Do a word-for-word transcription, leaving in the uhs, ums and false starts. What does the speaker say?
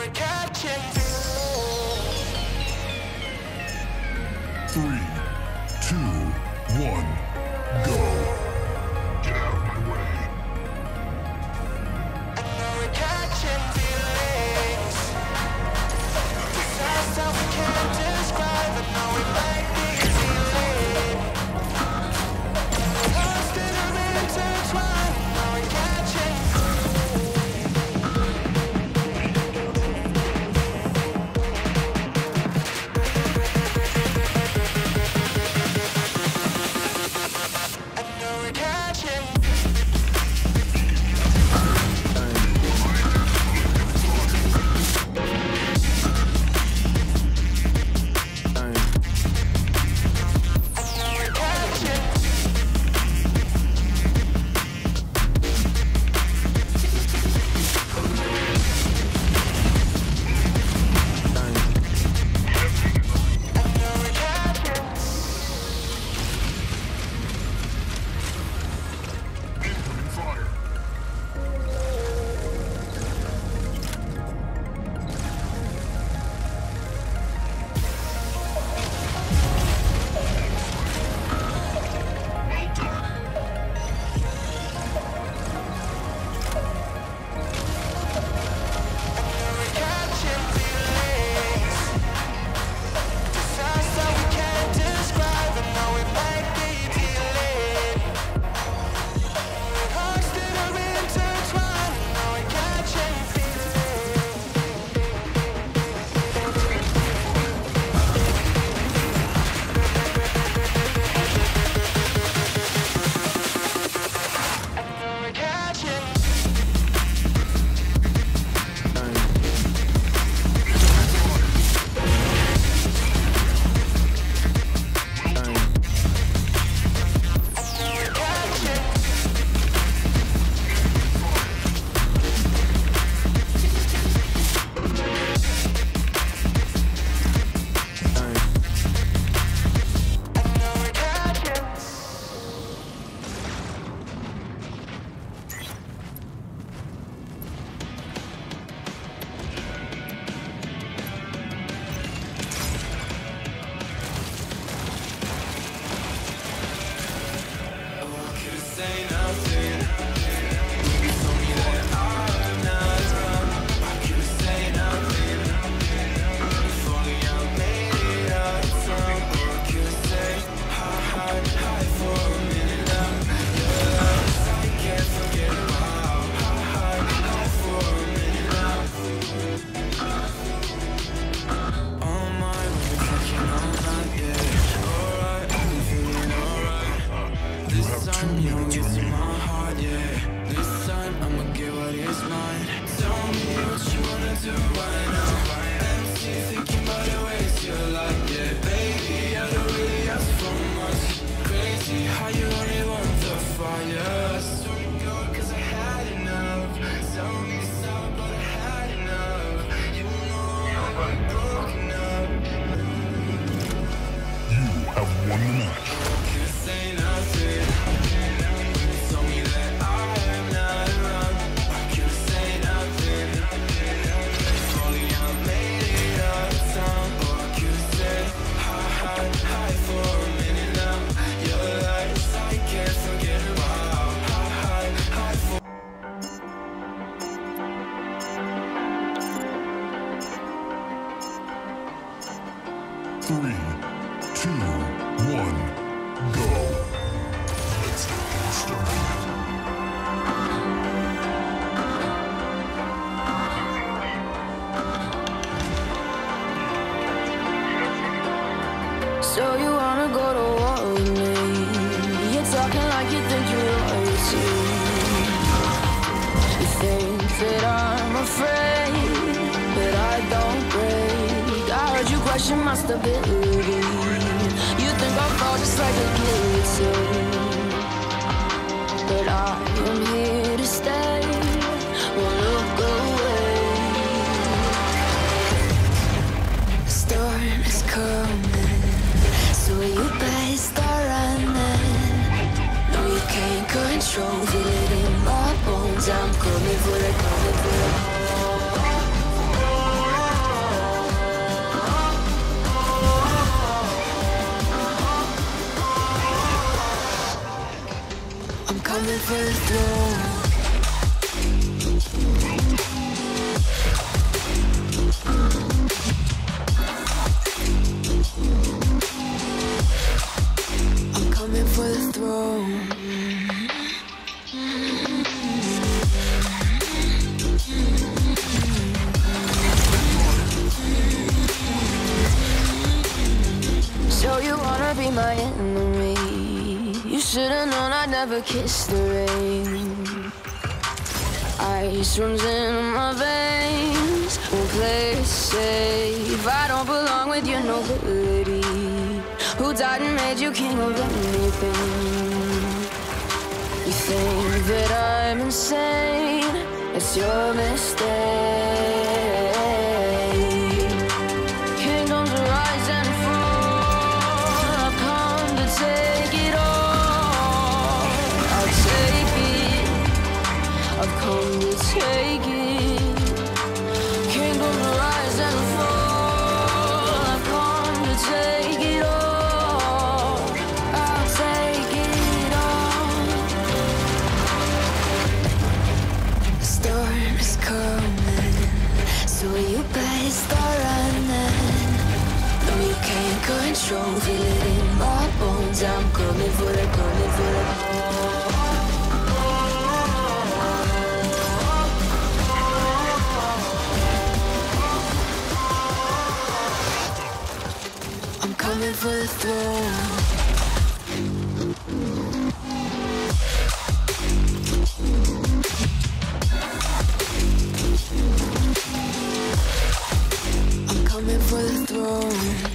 we're catching through. Three, two, one, go. Get out of my way. I know we're catching feelings. Besides that we can't describe, I know we might be feeling. Lost in a intertwined, I know we're catching through. I'm coming for the coming for the be my enemy. You should've known I'd never kiss the rain. Ice runs in my veins. Won't play it safe. I don't belong with your nobility. Who died and made you king of anything? You think that I'm insane? It's your mistake. Kingdoms rise and fall. I've come to take it all. I'll take it. I've come to take it. Kingdoms rise and fall. I've come to take it all. So you better start running. No, you can't control. Feel it in my bones. I'm coming for the, coming for the. I'm coming for the throne. For the throne.